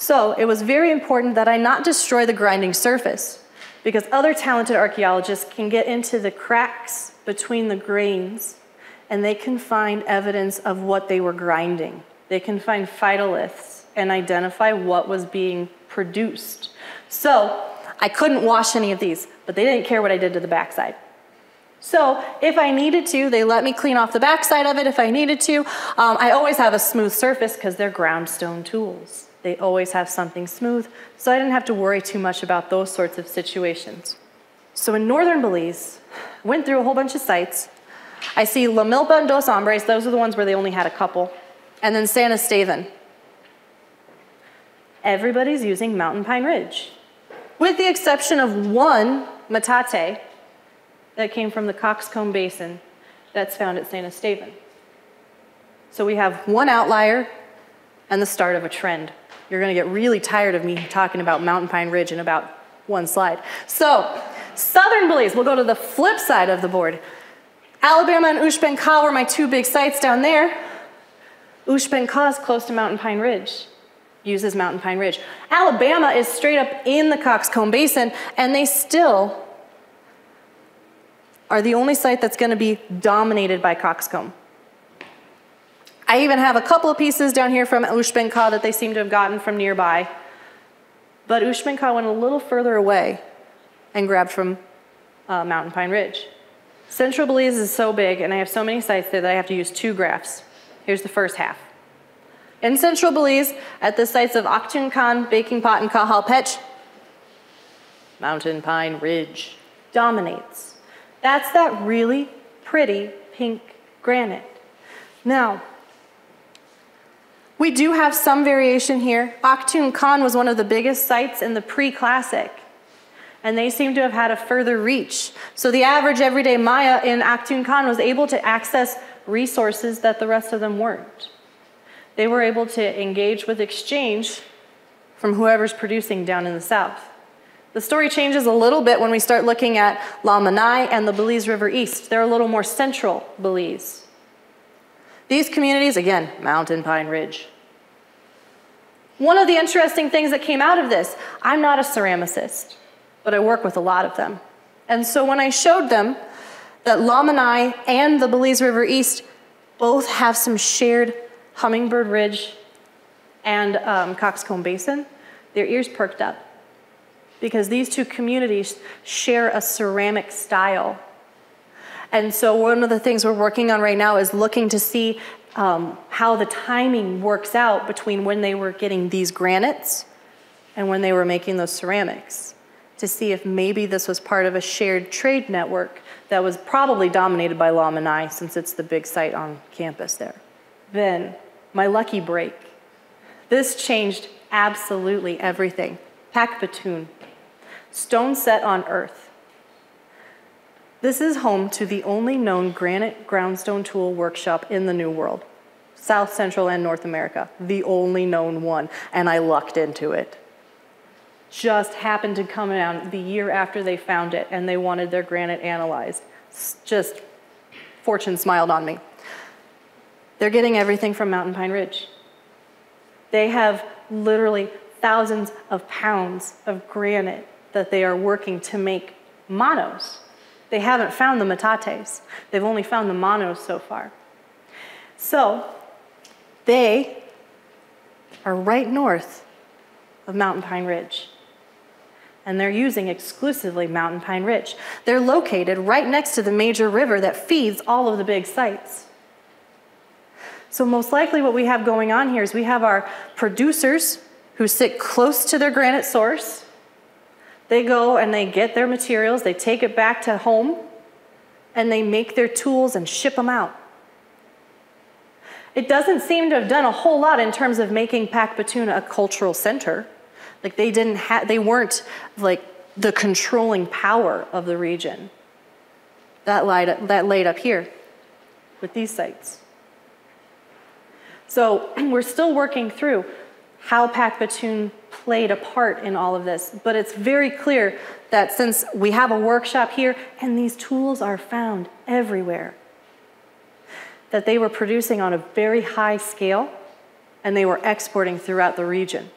So it was very important that I not destroy the grinding surface, because other talented archaeologists can get into the cracks between the grains and they can find evidence of what they were grinding. They can find phytoliths and identify what was being produced. So I couldn't wash any of these, but they didn't care what I did to the backside. So if I needed to, they let me clean off the backside of it if I needed to. Um, I always have a smooth surface because they're ground stone tools. They always have something smooth, so I didn't have to worry too much about those sorts of situations. So in northern Belize, I went through a whole bunch of sites. I see La Milpa and Dos Hombres. Those are the ones where they only had a couple. And then San Estevan. Everybody's using Mountain Pine Ridge, with the exception of one metate that came from the Coxcomb Basin that's found at San Estevan. So we have one outlier and the start of a trend. You're going to get really tired of me talking about Mountain Pine Ridge in about one slide. So Southern Belize, we'll go to the flip side of the board. Alabama and Uxbenka were my two big sites down there. Uxbenka is close to Mountain Pine Ridge, uses Mountain Pine Ridge. Alabama is straight up in the Coxcomb Basin, and they still are the only site that's going to be dominated by Coxcomb. I even have a couple of pieces down here from Uxbenka that they seem to have gotten from nearby. But Uxbenka went a little further away and grabbed from uh, Mountain Pine Ridge. Central Belize is so big, and I have so many sites there that I have to use two graphs. Here's the first half. In Central Belize, at the sites of Actuncan, Baking Pot, and Cahal Pech, Mountain Pine Ridge dominates. That's that really pretty pink granite. Now, we do have some variation here. Actuncan was one of the biggest sites in the pre-classic, and they seem to have had a further reach. So the average everyday Maya in Actuncan was able to access resources that the rest of them weren't. They were able to engage with exchange from whoever's producing down in the south. The story changes a little bit when we start looking at Lamanai and the Belize River East. They're a little more central Belize. These communities, again, Mountain Pine Ridge. One of the interesting things that came out of this, I'm not a ceramicist, but I work with a lot of them. And so when I showed them that Lamanai and the Belize River East both have some shared Hummingbird Ridge and um, Coxcomb Basin, their ears perked up because these two communities share a ceramic style. And so one of the things we're working on right now is looking to see um, how the timing works out between when they were getting these granites and when they were making those ceramics, to see if maybe this was part of a shared trade network that was probably dominated by Lamanai, since it's the big site on campus there. Then, my lucky break. This changed absolutely everything. Pacbitun, stone set on earth. This is home to the only known granite groundstone tool workshop in the New World, South, Central, and North America. The only known one, and I lucked into it. Just happened to come down the year after they found it, and they wanted their granite analyzed. Just fortune smiled on me. They're getting everything from Mountain Pine Ridge. They have literally thousands of pounds of granite that they are working to make manos. They haven't found the metates. They've only found the manos so far. So they are right north of Mountain Pine Ridge. And they're using exclusively Mountain Pine Ridge. They're located right next to the major river that feeds all of the big sites. So most likely what we have going on here is we have our producers who sit close to their granite source. They go and they get their materials, they take it back to home, and they make their tools and ship them out. It doesn't seem to have done a whole lot in terms of making Pacbitun a cultural center. Like they didn't have, they weren't like the controlling power of the region. That laid up, that laid up here with these sites. So we're still working through how Pacbitun played a part in all of this, but it's very clear that since we have a workshop here and these tools are found everywhere, that they were producing on a very high scale and they were exporting throughout the region.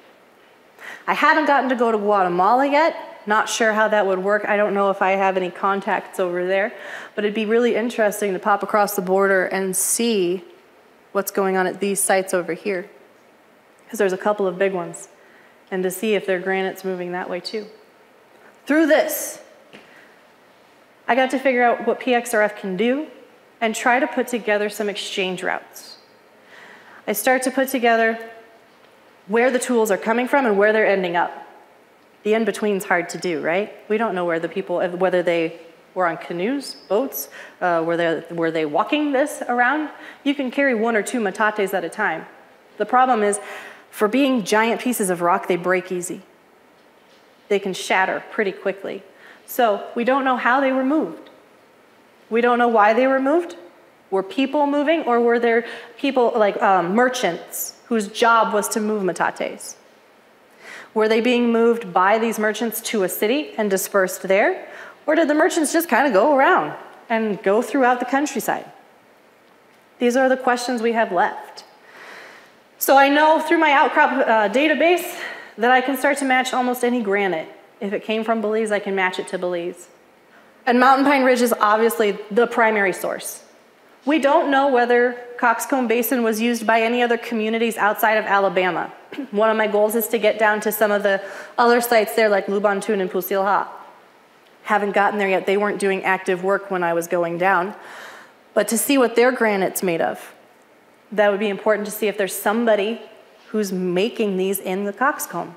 I haven't gotten to go to Guatemala yet, not sure how that would work. I don't know if I have any contacts over there, but it'd be really interesting to pop across the border and see what's going on at these sites over here, because there's a couple of big ones, and to see if their granite's moving that way too. Through this, I got to figure out what P X R F can do and try to put together some exchange routes. I start to put together where the tools are coming from and where they're ending up. The in-between's hard to do, right? We don't know where the people, whether they We're on canoes, boats, uh, were, they, were they walking this around? You can carry one or two metates at a time. The problem is, for being giant pieces of rock, they break easy. They can shatter pretty quickly. So we don't know how they were moved. We don't know why they were moved. Were people moving, or were there people like um, merchants whose job was to move metates? Were they being moved by these merchants to a city and dispersed there? Or did the merchants just kind of go around and go throughout the countryside? These are the questions we have left. So I know through my outcrop uh, database that I can start to match almost any granite. If it came from Belize, I can match it to Belize. And Mountain Pine Ridge is obviously the primary source. We don't know whether Coxcomb Basin was used by any other communities outside of Alabama. One of my goals is to get down to some of the other sites there, like Lubantun and Pusilha. Haven't gotten there yet. They weren't doing active work when I was going down. But to see what their granite's made of, that would be important to see if there's somebody who's making these in the Coxcomb.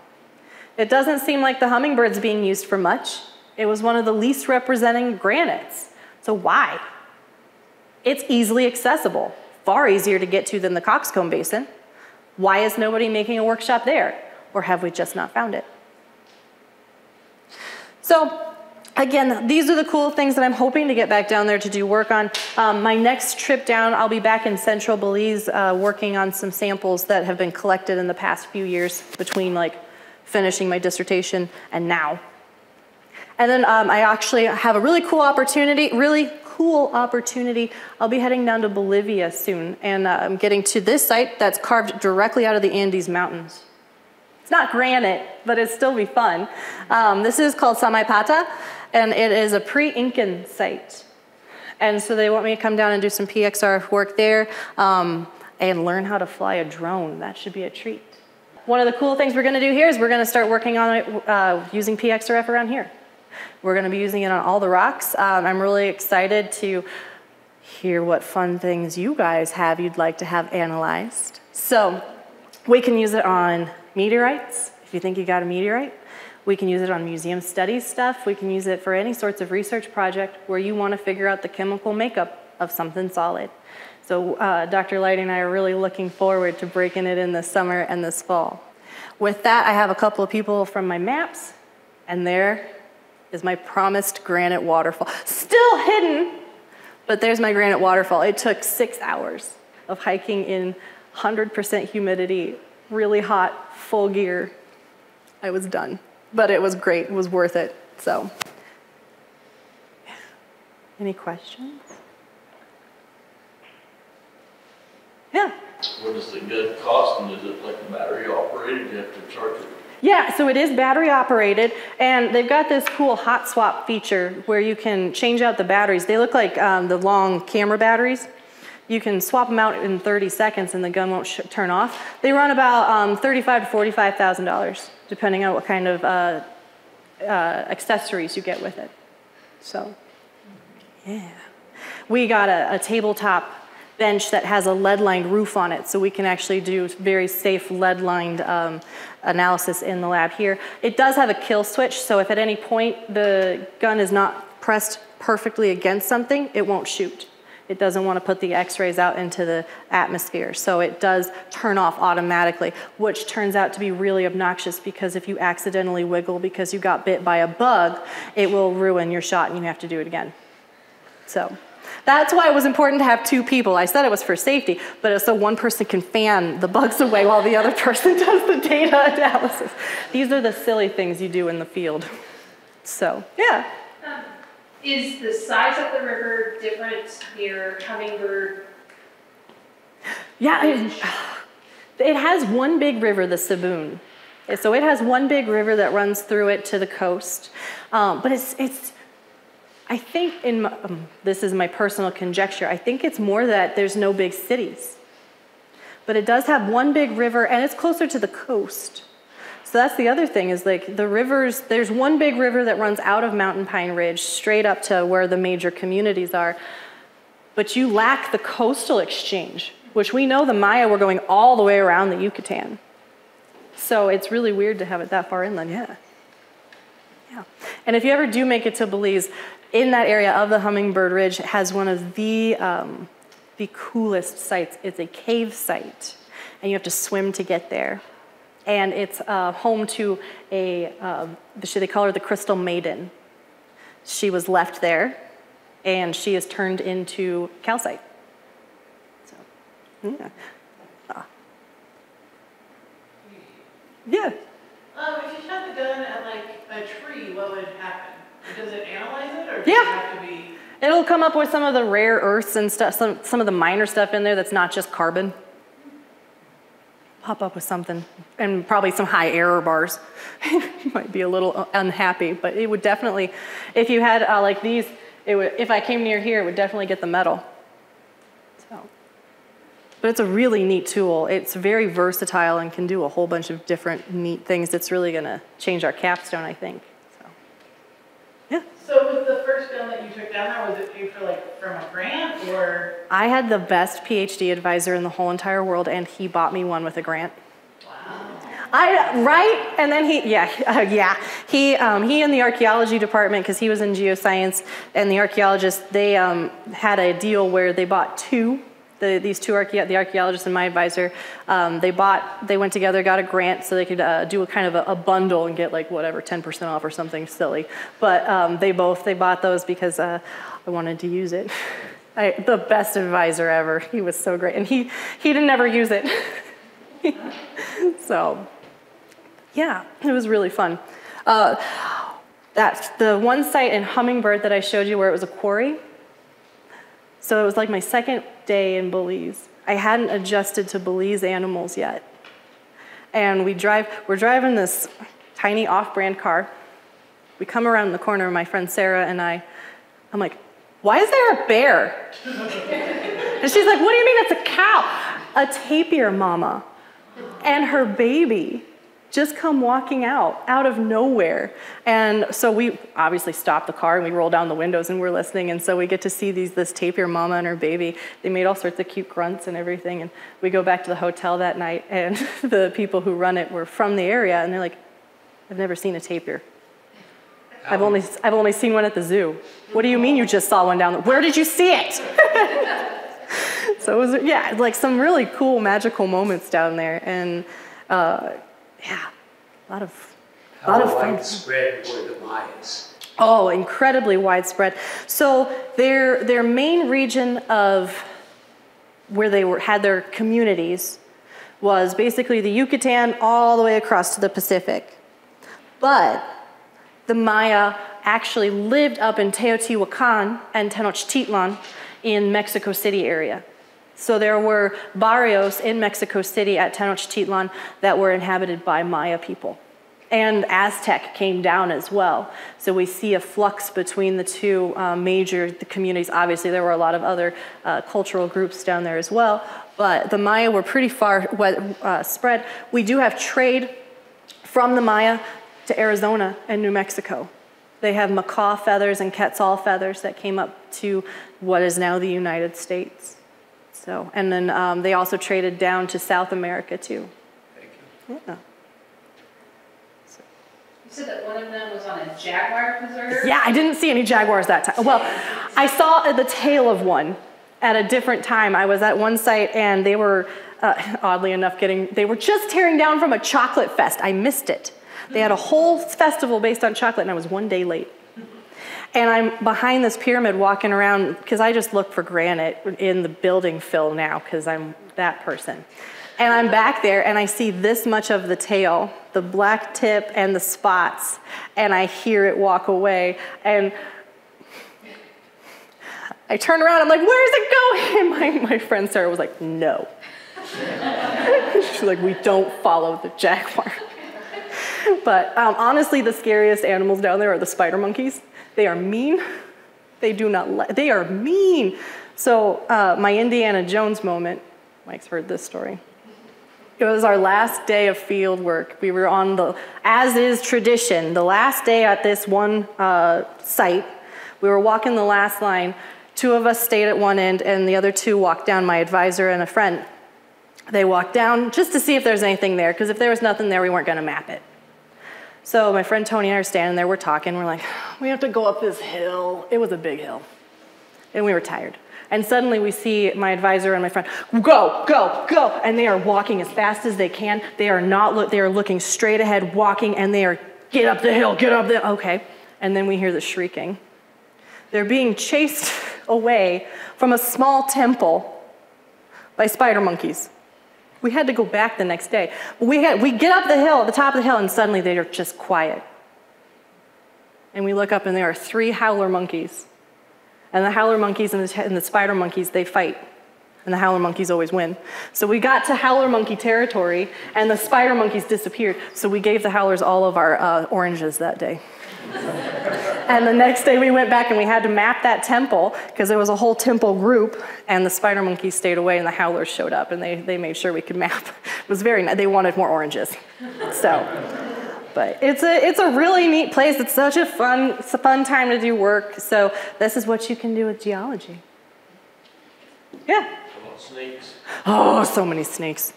It doesn't seem like the Hummingbird's being used for much. It was one of the least representing granites. So why? It's easily accessible, far easier to get to than the Coxcomb Basin. Why is nobody making a workshop there? Or have we just not found it? So again, these are the cool things that I'm hoping to get back down there to do work on. Um, my next trip down, I'll be back in central Belize uh, working on some samples that have been collected in the past few years between like finishing my dissertation and now. And then um, I actually have a really cool opportunity, really cool opportunity. I'll be heading down to Bolivia soon, and uh, I'm getting to this site that's carved directly out of the Andes Mountains. It's not granite, but it'd still be fun. Um, this is called Samaipata, and it is a pre-Incan site. And so they want me to come down and do some P X R work there um, and learn how to fly a drone. That should be a treat. One of the cool things we're gonna do here is we're gonna start working on uh, using P X R F around here. We're gonna be using it on all the rocks. Um, I'm really excited to hear what fun things you guys have you'd like to have analyzed. So we can use it on meteorites, if you think you got a meteorite. We can use it on museum study stuff. We can use it for any sorts of research project where you wanna figure out the chemical makeup of something solid. So uh, Doctor Leidy and I are really looking forward to breaking it in this summer and this fall. With that, I have a couple of people from my maps, and there is my promised granite waterfall. Still hidden, but there's my granite waterfall. It took six hours of hiking in one hundred percent humidity, really hot, full gear. I was done, but it was great. It was worth it, so. Any questions? Yeah. What is the good cost, and is it like battery operated? You have to charge it? Yeah, so it is battery operated, and they've got this cool hot swap feature where you can change out the batteries. They look like um, the long camera batteries. You can swap them out in thirty seconds and the gun won't sh turn off. They run about um, thirty-five thousand to forty-five thousand dollars, depending on what kind of uh, uh, accessories you get with it. So, yeah. We got a, a tabletop bench that has a lead-lined roof on it, so we can actually do very safe lead-lined um, analysis in the lab here. It does have a kill switch, so if at any point the gun is not pressed perfectly against something, it won't shoot. It doesn't want to put the x-rays out into the atmosphere, so it does turn off automatically, which turns out to be really obnoxious because if you accidentally wiggle because you got bit by a bug, it will ruin your shot and you have to do it again. So. That's why it was important to have two people. I said it was for safety, but it's so one person can fan the bugs away while the other person does the data analysis. These are the silly things you do in the field. So, yeah. Um, is the size of the river different near Hummingbird? Yeah, it, it has one big river, the Saboon. So it has one big river that runs through it to the coast, um, but it's, it's I think, in my, um, this is my personal conjecture, I think it's more that there's no big cities. But it does have one big river, and it's closer to the coast. So that's the other thing, is like the rivers, there's one big river that runs out of Mountain Pine Ridge straight up to where the major communities are. But you lack the coastal exchange, which we know the Maya were going all the way around the Yucatan. So it's really weird to have it that far inland, yeah. Yeah. And if you ever do make it to Belize, in that area of the Hummingbird Ridge has one of the, um, the coolest sites. It's a cave site, and you have to swim to get there. And it's uh, home to a, uh, they call her the Crystal Maiden. She was left there, and she is turned into calcite. So, yeah. Ah. Yeah. Um, if you shot the gun at like a tree, what would happen? Does it analyze it, or does yeah. it have to be? It'll come up with some of the rare earths and stuff, some, some of the minor stuff in there that's not just carbon. Pop up with something, and probably some high error bars. You might be a little unhappy, but it would definitely, if you had uh, like these, it would, if I came near here, it would definitely get the metal. So, but it's a really neat tool. It's very versatile and can do a whole bunch of different neat things. That's really gonna change our capstone, I think. So, yeah. So with the first gun that you took down there, was it paid for like from a grant or? I had the best PhD advisor in the whole entire world, and he bought me one with a grant. Wow. I, right? And then he, yeah, uh, yeah. He, um, he and the archaeology department, because he was in geoscience, and the archaeologists, they um, had a deal where they bought two, the, these two, archae the archaeologists and my advisor, um, they bought, they went together, got a grant so they could uh, do a kind of a, a bundle and get like whatever, ten percent off or something silly. But um, they both, they bought those because uh, I wanted to use it. I, the best advisor ever. He was so great. And he, he didn't ever use it. So, yeah, it was really fun. Uh, that's the one site in Hummingbird that I showed you where it was a quarry. So it was like my second day in Belize. I hadn't adjusted to Belize animals yet. And we drive, we're driving this tiny off-brand car. We come around the corner, my friend Sarah and I, I'm like, why is there a bear? And she's like, what do you mean it's a cow? A tapir mama and her baby just come walking out, out of nowhere. And so we obviously stop the car and we roll down the windows and we're listening, and so we get to see these, this tapir mama and her baby. They made all sorts of cute grunts and everything, and we go back to the hotel that night, and the people who run it were from the area, and they're like, I've never seen a tapir. I've only, I've only seen one at the zoo. What do you mean you just saw one down there? Where did you see it? So it was, yeah, like some really cool, magical moments down there. And uh, yeah, a lot of, a lot of fun. How widespread were the Mayas? Oh, incredibly widespread. So their, their main region of where they were, had their communities was basically the Yucatan all the way across to the Pacific. But the Maya actually lived up in Teotihuacan and Tenochtitlan in Mexico City area. So there were barrios in Mexico City at Tenochtitlan that were inhabited by Maya people. And Aztec came down as well. So we see a flux between the two uh, major the communities. Obviously, there were a lot of other uh, cultural groups down there as well. But the Maya were pretty far uh, spread. We do have trade from the Maya to Arizona and New Mexico. They have macaw feathers and quetzal feathers that came up to what is now the United States. So, and then um, they also traded down to South America, too. Thank you. Yeah. So. You said that one of them was on a jaguar preserve? Yeah, I didn't see any jaguars that time. Well, I saw the tail of one at a different time. I was at one site, and they were, uh, oddly enough, getting, they were just tearing down from a chocolate fest. I missed it. They had a whole festival based on chocolate, and I was one day late. And I'm behind this pyramid walking around because I just look for granite in the building fill now because I'm that person. And I'm back there and I see this much of the tail, the black tip and the spots, and I hear it walk away. And I turn around, I'm like, where's it going? And my, my friend Sarah was like, no. She's like, we don't follow the jaguar. But um, honestly, the scariest animals down there are the spider monkeys. They are mean. They do not, they are mean. So uh, my Indiana Jones moment, Mike's heard this story. It was our last day of field work. We were on the, as is tradition, the last day at this one uh, site. We were walking the last line. Two of us stayed at one end and the other two walked down, my advisor and a friend. They walked down just to see if there's anything there, because if there was nothing there, we weren't gonna map it. So my friend Tony and I are standing there, we're talking, we're like, we have to go up this hill. It was a big hill. And we were tired. And suddenly we see my advisor and my friend, go, go, go. And they are walking as fast as they can. They are not, lo they are looking straight ahead, walking, and they are, get up the hill, get up the, okay. And then we hear the shrieking. They're being chased away from a small temple by spider monkeys. We had to go back the next day. We, had, we get up the hill, at the top of the hill, and suddenly they are just quiet. And we look up and there are three howler monkeys. And the howler monkeys and the, and the spider monkeys, they fight. And the howler monkeys always win. So we got to howler monkey territory and the spider monkeys disappeared. So we gave the howlers all of our uh, oranges that day. And the next day we went back and we had to map that temple because there was a whole temple group and the spider monkeys stayed away and the howlers showed up and they, they made sure we could map. It was very nice. They wanted more oranges. So. But it's a, it's a really neat place. It's such a fun, it's a fun time to do work. So this is what you can do with geology. Yeah. A lot of snakes. Oh, so many snakes.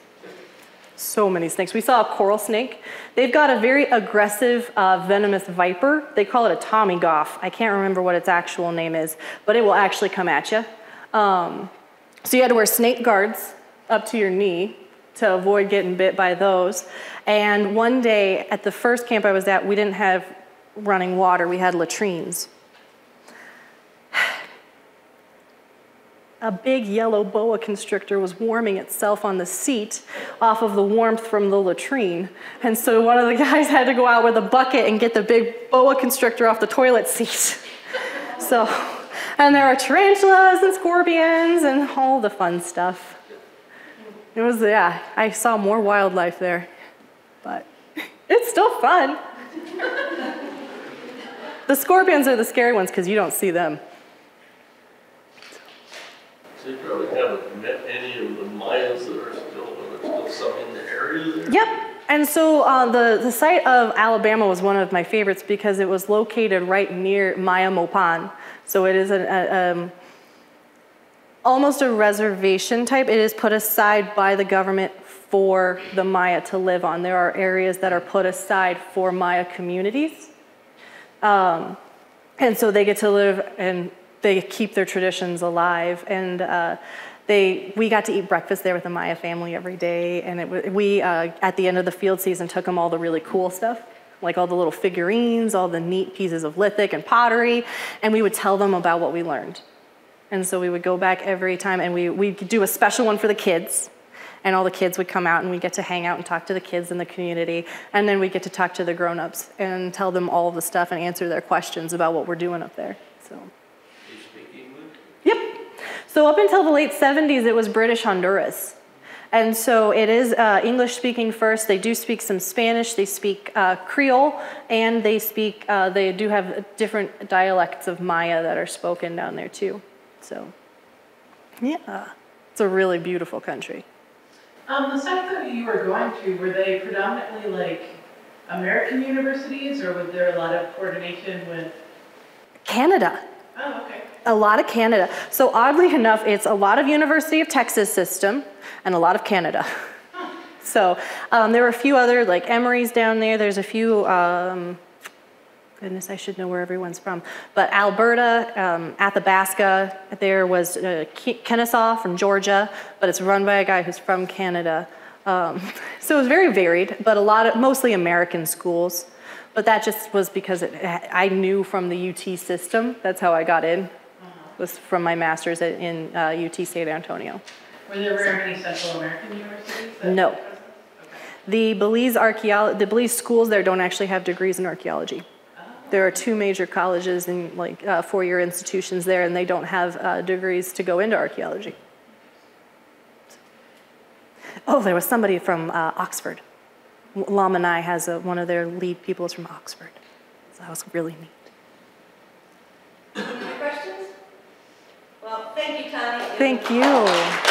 So many snakes. We saw a coral snake. They've got a very aggressive uh, venomous viper. They call it a Tommy Goff. I can't remember what its actual name is, but it will actually come at you. Um, so you had to wear snake guards up to your knee to avoid getting bit by those. And one day at the first camp I was at, we didn't have running water, we had latrines. A big yellow boa constrictor was warming itself on the seat off of the warmth from the latrine. And so one of the guys had to go out with a bucket and get the big boa constrictor off the toilet seat. So, and there are tarantulas and scorpions and all the fun stuff. It was, yeah, I saw more wildlife there, but it's still fun. The scorpions are the scary ones because you don't see them. So you probably haven't met any of the Mayas that are still, there's still some in the area there? Yep. And so uh, the, the site of Alabama was one of my favorites because it was located right near Maya Mopan. So it is an, a, um, almost a reservation type. It is put aside by the government for the Maya to live on. There are areas that are put aside for Maya communities. Um, and so they get to live and they keep their traditions alive, and uh, they, we got to eat breakfast there with the Maya family every day, and it, we, uh, at the end of the field season, took them all the really cool stuff, like all the little figurines, all the neat pieces of lithic and pottery, and we would tell them about what we learned. And so we would go back every time, and we, we'd do a special one for the kids, and all the kids would come out, and we'd get to hang out and talk to the kids in the community, and then we'd get to talk to the grown-ups and tell them all the stuff and answer their questions about what we're doing up there, so. Yep. So up until the late seventies, it was British Honduras. And so it is uh, English-speaking first. They do speak some Spanish. They speak uh, Creole, and they speak, uh, they do have different dialects of Maya that are spoken down there too. So, yeah, it's a really beautiful country. Um, the sites that you were going to, were they predominantly like American universities, or was there a lot of coordination with? Canada. Oh, okay. A lot of Canada. So oddly enough, it's a lot of University of Texas system and a lot of Canada. Huh. So um, there were a few other, like Emory's down there. There's a few, um, goodness, I should know where everyone's from. But Alberta, um, Athabasca, there was uh, Kennesaw from Georgia, but it's run by a guy who's from Canada. Um, so it was very varied, but a lot of, mostly American schools. But that just was because it, I knew from the U T system. That's how I got in. Was from my master's at, in uh, U T San Antonio. Were there so, any Central American universities? No. Okay. The Belize archaeology, the Belize schools there don't actually have degrees in archaeology. Oh. There are two major colleges and like uh, four-year institutions there, and they don't have uh, degrees to go into archaeology. Oh, there was somebody from uh, Oxford. Lamanai has a, one of their lead people is from Oxford. So that was really neat. Thank you, Tony. Thank you.